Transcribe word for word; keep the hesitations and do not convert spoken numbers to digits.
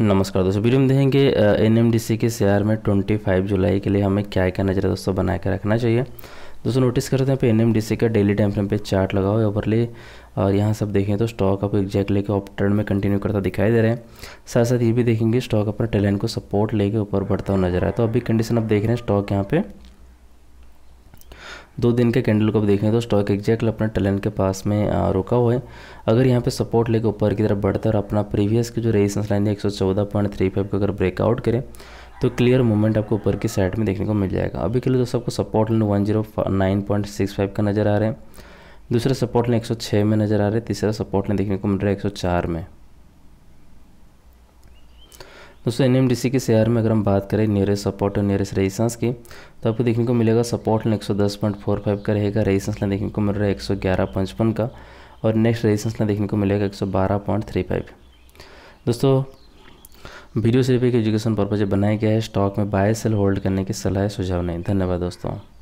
नमस्कार दोस्तों, वीडियो में देखेंगे एनएमडीसी के शेयर में पच्चीस जुलाई के लिए हमें क्या क्या नजर दोस्तों बना के रखना चाहिए। दोस्तों नोटिस करते हैं यहाँ पे एनएमडीसी का डेली टाइम फ्रेम पे चार्ट लगा हुआ है ओवरले, और यहाँ सब देखें तो स्टॉक आपको एग्जैक्ट लेके अप ट्रेंड में कंटिन्यू करता दिखाई दे रहे हैं। साथ साथ ये भी देखेंगे स्टॉक अपने टेल लाइन को सपोर्ट लेके ऊपर बढ़ता हुआ नजर आया। तो अभी कंडीशन आप देख रहे हैं स्टॉक यहाँ पे दो दिन के कैंडल को देखें तो स्टॉक एग्जैक्ट अपना टैलेंट के पास में रुका हुआ है। अगर यहाँ पे सपोर्ट लेकर ऊपर की तरफ बढ़ता है और अपना प्रीवियस की जो रेजिस्टेंस लाइन है एक सौ चौदह पॉइंट तीन पाँच को अगर ब्रेकआउट करें तो क्लियर मूवमेंट आपको ऊपर की साइड में देखने को मिल जाएगा। अभी के लिए दोस्तों आपको support line one zero nine point six five का नजर आ रहा है, दूसरा सपोर्ट लाइन एक सौ छः में नजर आ रहा है, तीसरा सपोर्ट लाइन देखने को मिल रहा है एक सौ चार में। दोस्तों एनएमडीसी के शेयर में अगर हम बात करें नियरेस्ट सपोर्ट और नियरेस्ट रेजिस्टेंस की, तो आपको देखने को मिलेगा सपोर्ट लाइन एक सौ दस पॉइंट चार पाँच का रहेगा, रेजिस्टेंस लाइन देखने को मिल रहा है एक सौ ग्यारह पॉइंट पचपन का और नेक्स्ट रेजिस्टेंस लाइन देखने को मिलेगा एक सौ बारह पॉइंट तीन पाँच। दोस्तों वीडियो सिर्फ एक एजुकेशन पर्पज से बनाया गया है। स्टॉक में बाय सेल होल्ड करने की सलाह सुझाव नहीं। धन्यवाद दोस्तों।